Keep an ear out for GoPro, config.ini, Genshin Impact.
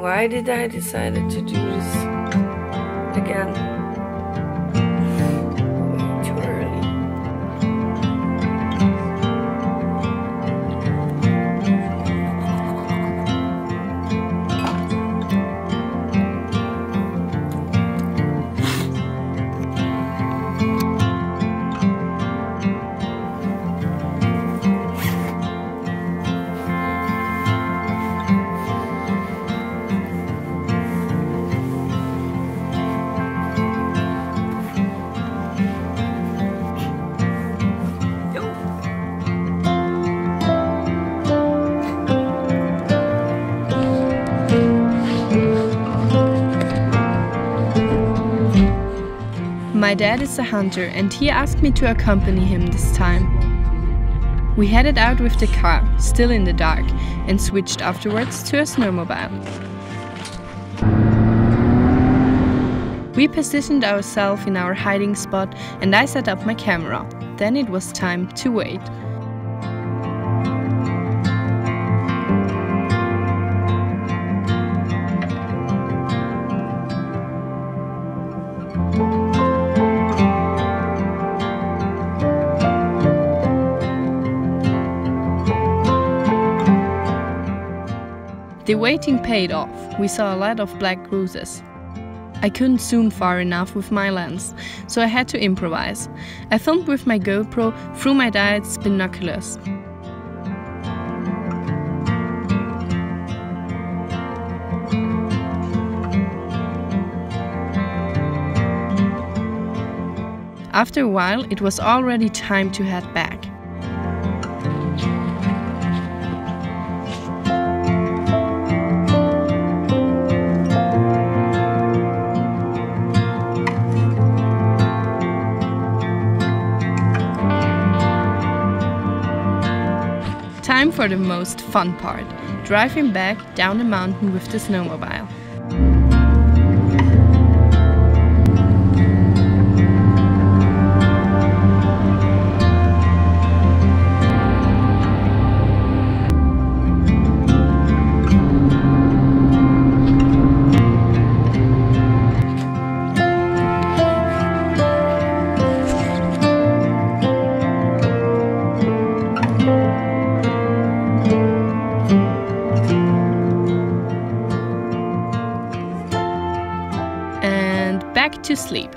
Why did I decide to do this again? Way too early. My dad is a hunter and he asked me to accompany him this time. We headed out with the car, still in the dark, and switched afterwards to a snowmobile. We positioned ourselves in our hiding spot and I set up my camera. Then it was time to wait. The waiting paid off, we saw a lot of black roses. I couldn't zoom far enough with my lens, so I had to improvise. I filmed with my GoPro through my dad's binoculars. After a while, it was already time to head back. Time for the most fun part, driving back down the mountain with the snowmobile. Back to sleep.